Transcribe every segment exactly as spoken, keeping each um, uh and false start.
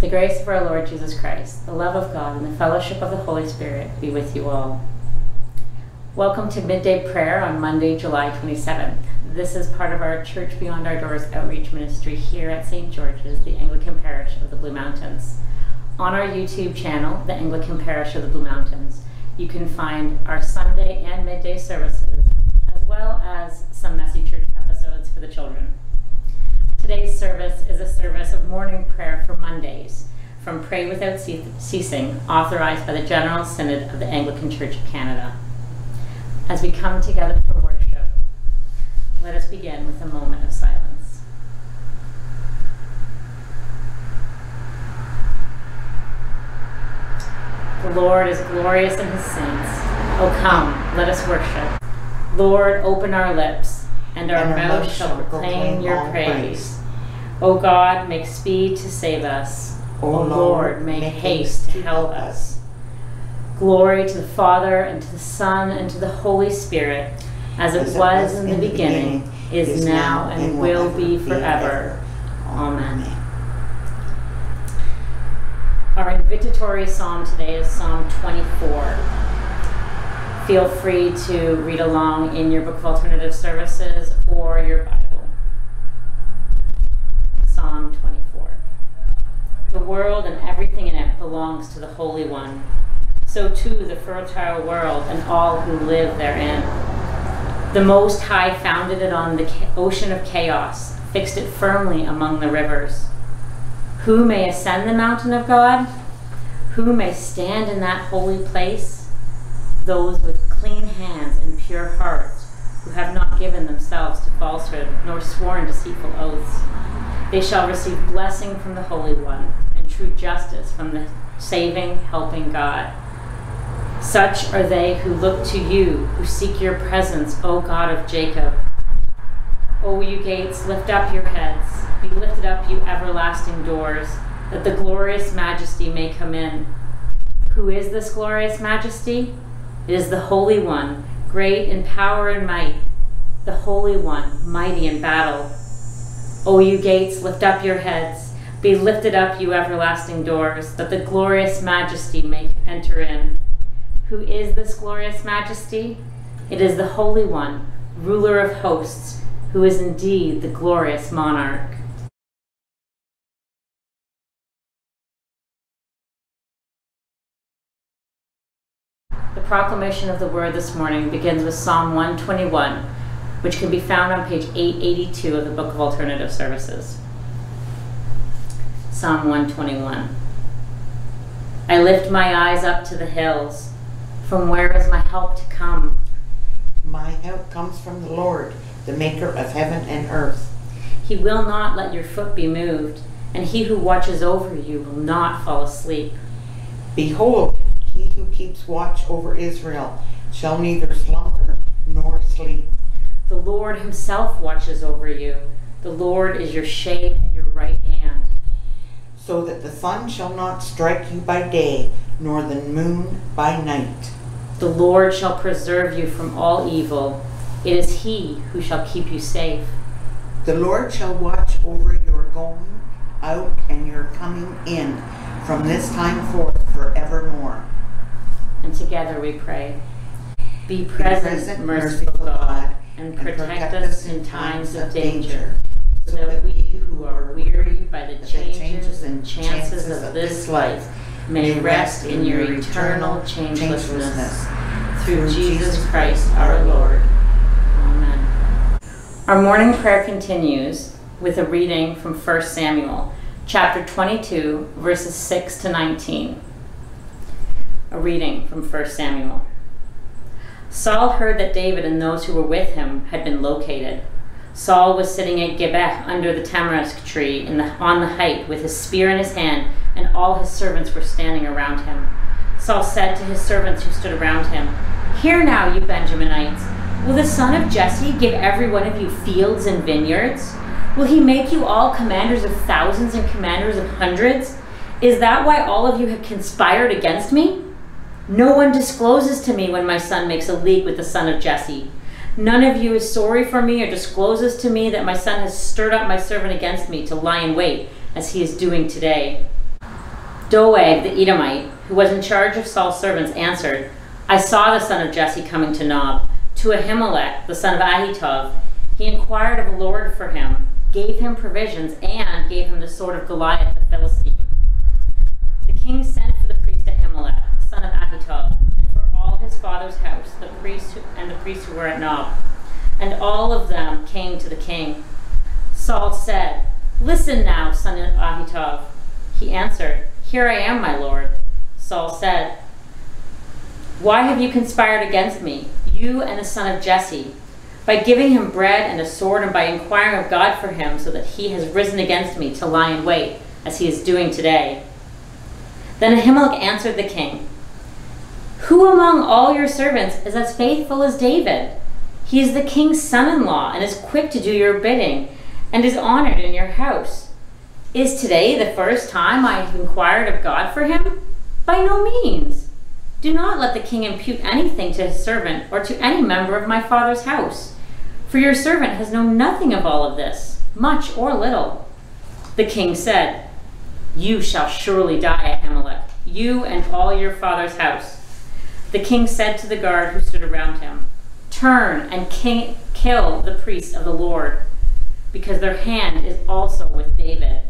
The grace of our Lord Jesus Christ, the love of God, and the fellowship of the Holy Spirit be with you all. Welcome to Midday Prayer on Monday, July twenty-seventh. This is part of our Church Beyond Our Doors outreach ministry here at Saint George's, the Anglican Parish of the Blue Mountains. On our YouTube channel, the Anglican Parish of the Blue Mountains, you can find our Sunday and midday services, as well as some messy church episodes for the children. Today's service is a service of morning prayer for Mondays from Pray Without Ceasing, authorized by the General Synod of the Anglican Church of Canada. As we come together for worship, let us begin with a moment of silence. The Lord is glorious in his saints. O come, let us worship. Lord, open our lips, and our, and our mouth, mouth shall proclaim your praise. praise. O God, make speed to save us. O, o Lord, make, make haste to help us. Glory to the Father, and to the Son, and to the Holy Spirit, as, as it was in the beginning, beginning is, is now, and, and will be forever. Amen. Amen. Our invitatory psalm today is Psalm twenty-four. Feel free to read along in your Book of Alternative Services or your Bible. Psalm twenty-four. The world and everything in it belongs to the Holy One, so too the fertile world and all who live therein. The Most High founded it on the ocean of chaos, fixed it firmly among the rivers. Who may ascend the mountain of God? Who may stand in that holy place? Those with clean hands and pure hearts, who have not given themselves to falsehood, nor sworn deceitful oaths. They shall receive blessing from the Holy One, and true justice from the saving, helping God. Such are they who look to you, who seek your presence, O God of Jacob. O you gates, lift up your heads. Be lifted up, you everlasting doors, that the glorious majesty may come in. Who is this glorious majesty? It is the Holy One, great in power and might, the Holy One, mighty in battle. O you gates, lift up your heads. Be lifted up, you everlasting doors, that the glorious majesty may enter in. Who is this glorious majesty? It is the Holy One, ruler of hosts, who is indeed the glorious monarch. Proclamation of the word this morning begins with Psalm one twenty-one, which can be found on page eight eighty-two of the Book of Alternative Services. Psalm one twenty-one. I lift my eyes up to the hills. From where is my help to come? My help comes from the Lord, the maker of heaven and earth. He will not let your foot be moved, and he who watches over you will not fall asleep. Behold, he who keeps watch over Israel shall neither slumber nor sleep. The Lord himself watches over you. The Lord is your shade at your right hand. So that the sun shall not strike you by day, nor the moon by night. The Lord shall preserve you from all evil. It is he who shall keep you safe. The Lord shall watch over your going out and your coming in, from this time forth forevermore. And together we pray. Be present, Be present merciful God, and protect, and protect us in times of danger, so that we who are wearied by the changes and chances of this life may rest in your eternal changelessness. Through Jesus Christ our Lord. Amen. Our morning prayer continues with a reading from First Samuel, chapter twenty-two, verses six to nineteen. A reading from First Samuel. Saul heard that David and those who were with him had been located. Saul was sitting at Gibeah under the tamarisk tree in the, on the height with his spear in his hand, and all his servants were standing around him. Saul said to his servants who stood around him, "Hear now, you Benjaminites, will the son of Jesse give every one of you fields and vineyards? Will he make you all commanders of thousands and commanders of hundreds? Is that why all of you have conspired against me? No one discloses to me when my son makes a league with the son of Jesse. None of you is sorry for me or discloses to me that my son has stirred up my servant against me to lie in wait, as he is doing today. Doeg the Edomite, who was in charge of Saul's servants, answered, I saw the son of Jesse coming to Nob, to Ahimelech, the son of Ahitob. He inquired of the Lord for him, gave him provisions, and gave him the sword of Goliath the Philistine. The king sent for the priest Ahimelech, son of Ahitob, and for all his father's house, the priests and the priests who were at Nob. And all of them came to the king. Saul said, Listen now, son of Ahitob. He answered, Here I am, my lord. Saul said, Why have you conspired against me, you and the son of Jesse, by giving him bread and a sword and by inquiring of God for him, so that he has risen against me to lie in wait, as he is doing today? Then Ahimelech answered the king, Who among all your servants is as faithful as David? He is the king's son-in-law and is quick to do your bidding and is honored in your house. Is today the first time I have inquired of God for him? By no means. Do not let the king impute anything to his servant or to any member of my father's house, for your servant has known nothing of all of this, much or little. The king said, You shall surely die, Ahimelech, you and all your father's house. The king said to the guard who stood around him, Turn and king, kill the priest of the Lord, because their hand is also with David.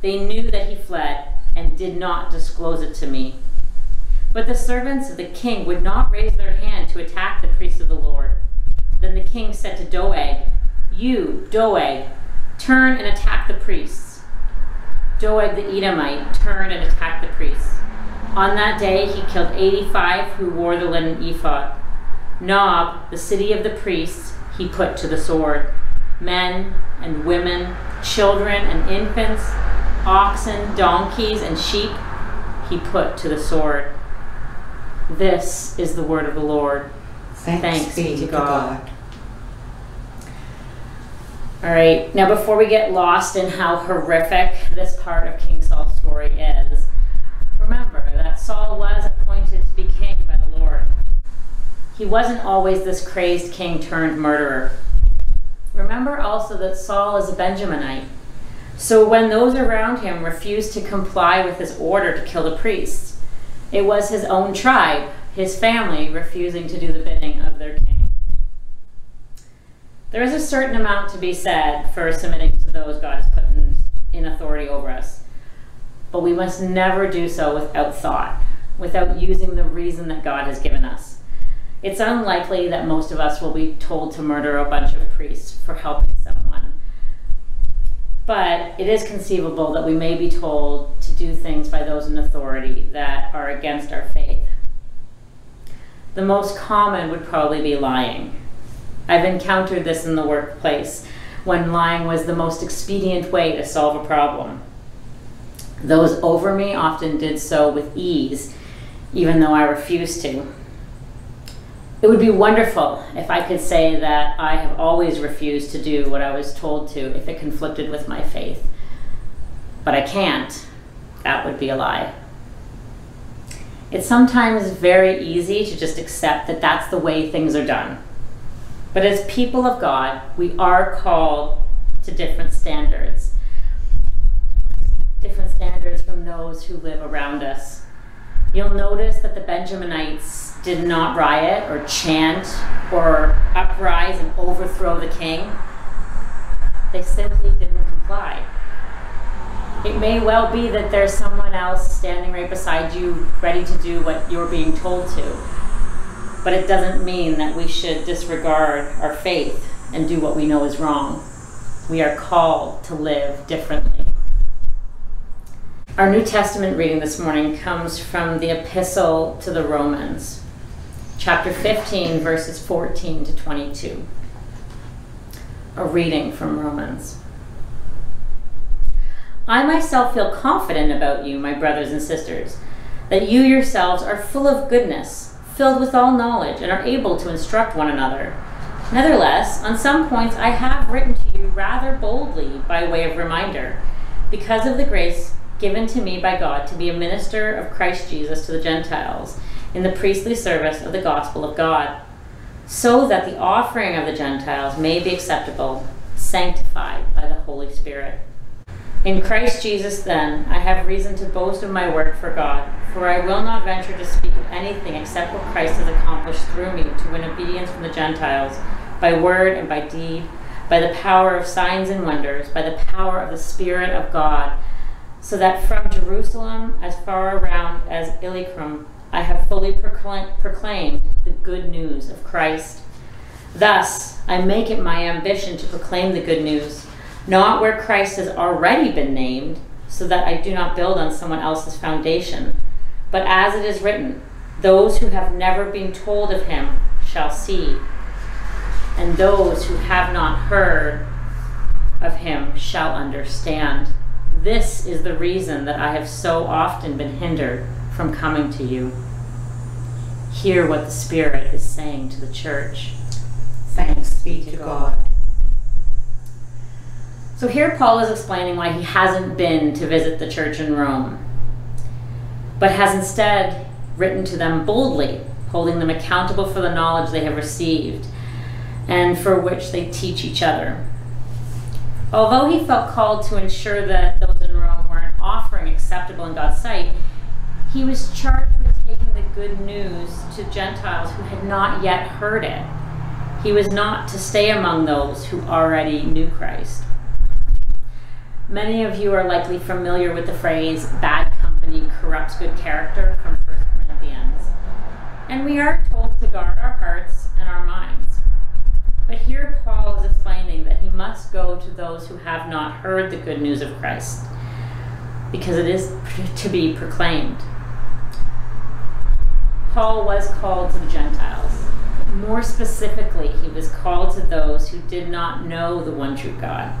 They knew that he fled and did not disclose it to me. But the servants of the king would not raise their hand to attack the priest of the Lord. Then the king said to Doeg, You, Doeg, turn and attack the priests. Doeg the Edomite turned and attacked the priests. On that day he killed eighty-five who wore the linen ephod. Nob, the city of the priests, he put to the sword. Men and women, children and infants, oxen, donkeys, and sheep, he put to the sword. This is the word of the Lord. Thanks, Thanks be to God. God. All right, now before we get lost in how horrific this part of King Saul's story is, remember that Saul was appointed to be king by the Lord. He wasn't always this crazed king turned murderer. Remember also that Saul is a Benjaminite. So when those around him refused to comply with his order to kill the priests, it was his own tribe, his family, refusing to do the bidding of their king. There is a certain amount to be said for submitting to those God has put in, in authority over us, but we must never do so without thought, without using the reason that God has given us. It's unlikely that most of us will be told to murder a bunch of priests for helping someone. But it is conceivable that we may be told to do things by those in authority that are against our faith. The most common would probably be lying. I've encountered this in the workplace when lying was the most expedient way to solve a problem. Those over me often did so with ease, even though I refused to. It would be wonderful if I could say that I have always refused to do what I was told to if it conflicted with my faith. But I can't. That would be a lie. It's sometimes very easy to just accept that that's the way things are done. But as people of God, we are called to different standards. Different standards from those who live around us. You'll notice that the Benjaminites did not riot or chant or uprise and overthrow the king. They simply didn't comply. It may well be that there's someone else standing right beside you ready to do what you're being told to, but it doesn't mean that we should disregard our faith and do what we know is wrong. We are called to live differently. Our New Testament reading this morning comes from the Epistle to the Romans, chapter fifteen, verses fourteen to twenty-two. A reading from Romans. I myself feel confident about you, my brothers and sisters, that you yourselves are full of goodness, filled with all knowledge, and are able to instruct one another. Nevertheless, on some points I have written to you rather boldly by way of reminder, because of the grace given to me by God to be a minister of Christ Jesus to the Gentiles in the priestly service of the gospel of God, so that the offering of the Gentiles may be acceptable, sanctified by the Holy Spirit. In Christ Jesus, then, I have reason to boast of my work for God, for I will not venture to speak of anything except what Christ has accomplished through me to win obedience from the Gentiles, by word and by deed, by the power of signs and wonders, by the power of the Spirit of God, so that from Jerusalem as far around as Illyricum, I have fully procl- proclaimed the good news of Christ. Thus, I make it my ambition to proclaim the good news, not where Christ has already been named, so that I do not build on someone else's foundation, but as it is written, those who have never been told of him shall see, and those who have not heard of him shall understand. This is the reason that I have so often been hindered from coming to you. Hear what the Spirit is saying to the church. Thanks be to God. So here Paul is explaining why he hasn't been to visit the church in Rome, but has instead written to them boldly, holding them accountable for the knowledge they have received and for which they teach each other. Although he felt called to ensure that those in Rome were an offering acceptable in God's sight, he was charged with taking the good news to Gentiles who had not yet heard it. He was not to stay among those who already knew Christ. Many of you are likely familiar with the phrase, bad company corrupts good character, from First Corinthians. And we are told to guard our hearts and our minds. But here Paul is explaining that he must go to those who have not heard the good news of Christ, because it is to be proclaimed. Paul was called to the Gentiles. More specifically, he was called to those who did not know the one true God.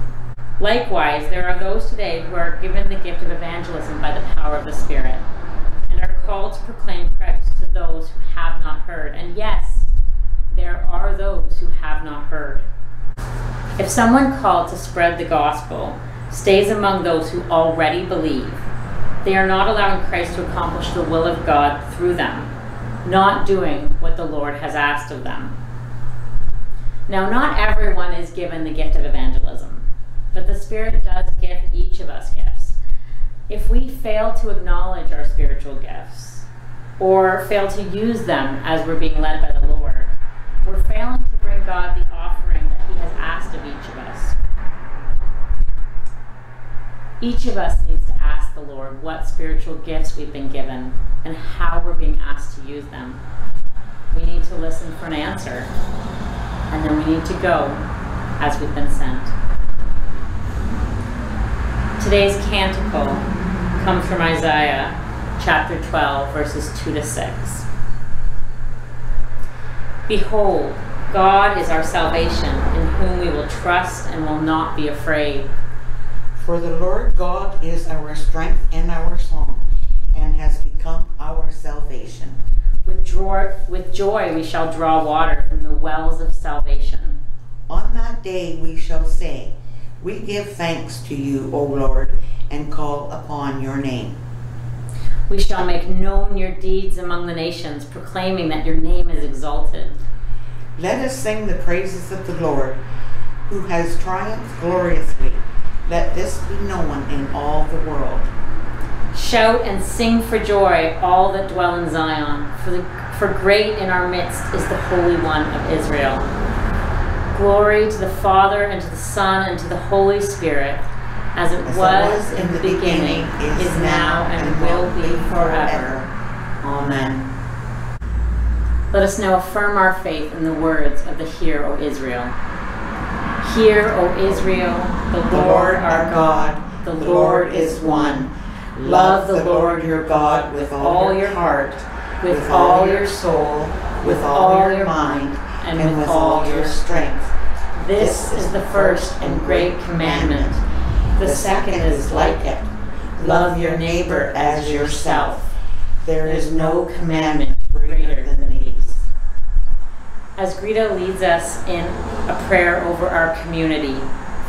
Likewise, there are those today who are given the gift of evangelism by the power of the Spirit and are called to proclaim Christ to those who have not heard. And yes, there are those who have not heard. If someone called to spread the gospel stays among those who already believe, they are not allowing Christ to accomplish the will of God through them, not doing what the Lord has asked of them. Now, not everyone is given the gift of evangelism, but the Spirit does give each of us gifts. If we fail to acknowledge our spiritual gifts or fail to use them as we're being led by the Lord, we're failing to bring God the offering that he has asked of each of us. Each of us needs to ask the Lord what spiritual gifts we've been given and how we're being asked to use them. We need to listen for an answer, and then we need to go as we've been sent. Today's canticle comes from Isaiah chapter twelve, verses two to six. Behold, God is our salvation, in whom we will trust and will not be afraid. For the Lord God is our strength and our song, and has become our salvation. With, draw, with joy we shall draw water from the wells of salvation. On that day we shall say, we give thanks to you, O Lord, and call upon your name. We shall make known your deeds among the nations, proclaiming that your name is exalted. Let us sing the praises of the Lord, who has triumphed gloriously. Let this be known in all the world. Shout and sing for joy, all that dwell in Zion, for, the, for great in our midst is the Holy One of Israel. Glory to the Father, and to the Son, and to the Holy Spirit, as it, as was, it was in the beginning, beginning is, is now, and, and will be forever. Amen. Let us now affirm our faith in the words of the Hear, O Israel. Hear, O Israel, the Lord our God, the Lord is one. Love the Lord your God with all your heart, with all your soul, with all your mind, and with all your strength. This is the first and great commandment. The second is like it. Love your neighbor as yourself. There is no commandment greater than these. As Greta leads us in a prayer over our community,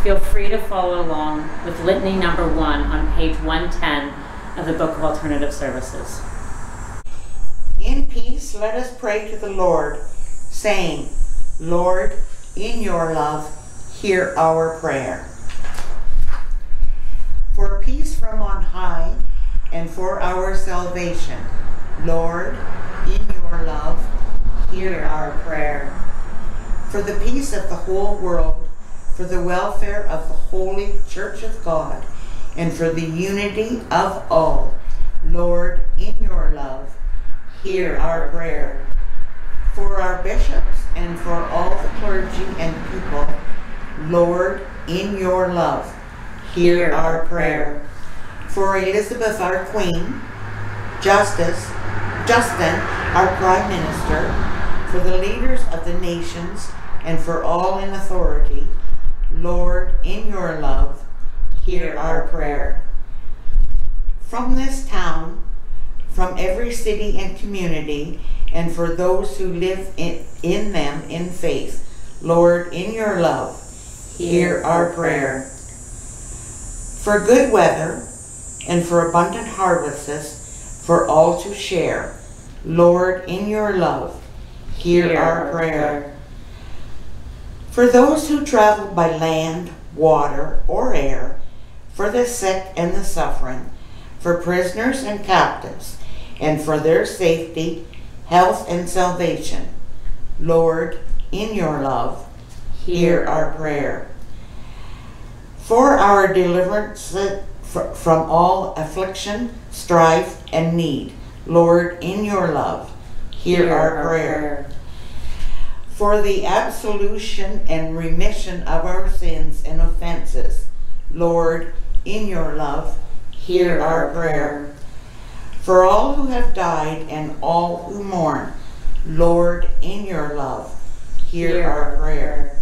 feel free to follow along with litany number one on page one ten of the Book of Alternative Services. In peace, let us pray to the Lord, saying, Lord, in your love, hear our prayer. For peace from on high, and for our salvation. Lord, in your love, hear our prayer. For the peace of the whole world, for the welfare of the holy Church of God, and for the unity of all, Lord, in your love, hear our prayer. For our bishops and for all the clergy and people, Lord, in your love, hear our prayer. For Elizabeth, our Queen, Justice, Justin, our Prime Minister, for the leaders of the nations and for all in authority, Lord, in your love, hear our prayer. From this town, from every city and community, and for those who live in, in them in faith, Lord, in your love, hear our prayer. For good weather and for abundant harvests for all to share, Lord, in your love, hear, hear our prayer. For those who travel by land, water, or air, for the sick and the suffering, for prisoners and captives, and for their safety, health, and salvation, Lord, in your love, hear our prayer. For our deliverance from all affliction, strife, and need, Lord, in your love, hear, hear our, our prayer. prayer. For the absolution and remission of our sins and offenses, Lord, in your love, hear our prayer. For all who have died and all who mourn, Lord, in your love, hear, hear our prayer.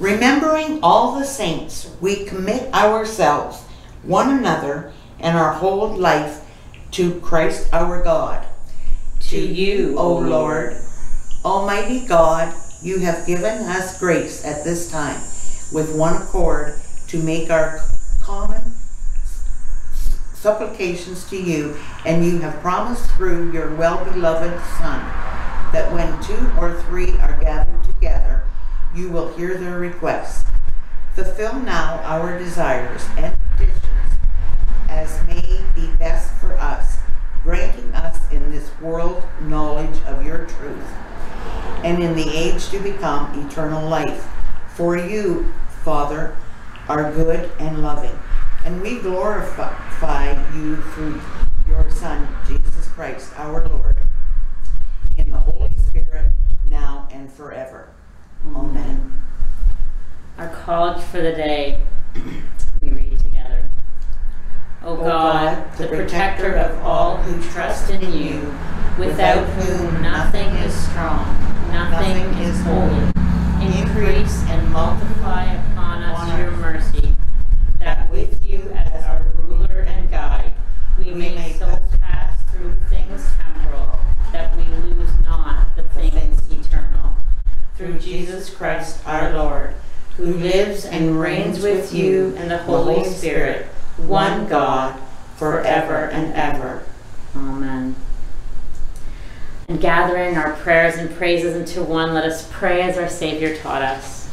Remembering all the saints, we commit ourselves, one another, and our whole life to Christ our God. To you, O Lord, Almighty God, you have given us grace at this time, with one accord, to make our common supplications to you, and you have promised through your well-beloved Son, that when two or three are gathered together, you will hear their requests. Fulfill now our desires and petitions, as may be best for us, granting us in this world knowledge of your truth, and in the age to become eternal life. For you, Father, are good and loving, and we glorify you through your Son, Jesus Christ, our Lord, in the Holy Spirit, now and forever. Amen. Our college for the day, we read together. O God, the protector of all who trust in you, without whom nothing is strong, nothing is holy. Increase and multiply upon us your mercy, that with you as our ruler and guide, we may so pass through things temporal, that we lose not the things eternal. Through Jesus Christ our Lord, who lives and reigns with you and the Holy Spirit, one God, forever and ever. Amen. And gathering our prayers and praises into one, let us pray as our Savior taught us.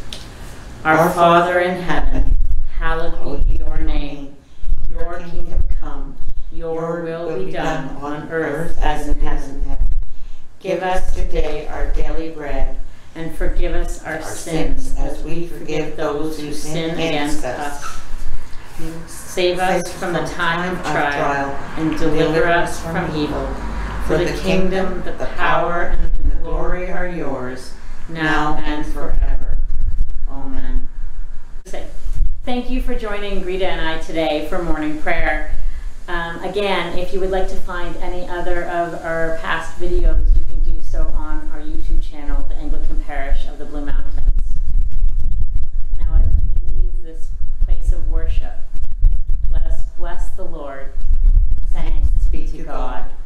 Our, our Father in heaven, hallowed be your name. Your kingdom come, your will be done on earth as in heaven. Give us today our daily bread, and forgive us our sins as we forgive those who sin against us. Save us from the time of trial, and deliver us from evil. For the kingdom, the power, and the glory are yours, now and forever. Amen. Thank you for joining Greta and I today for morning prayer. Um, again, if you would like to find any other of our past videos, you can do so on our YouTube channel, the Anglican Parish of the Blue Mountains. Now, as we leave this place of worship, let us bless the Lord. Thanks be to God.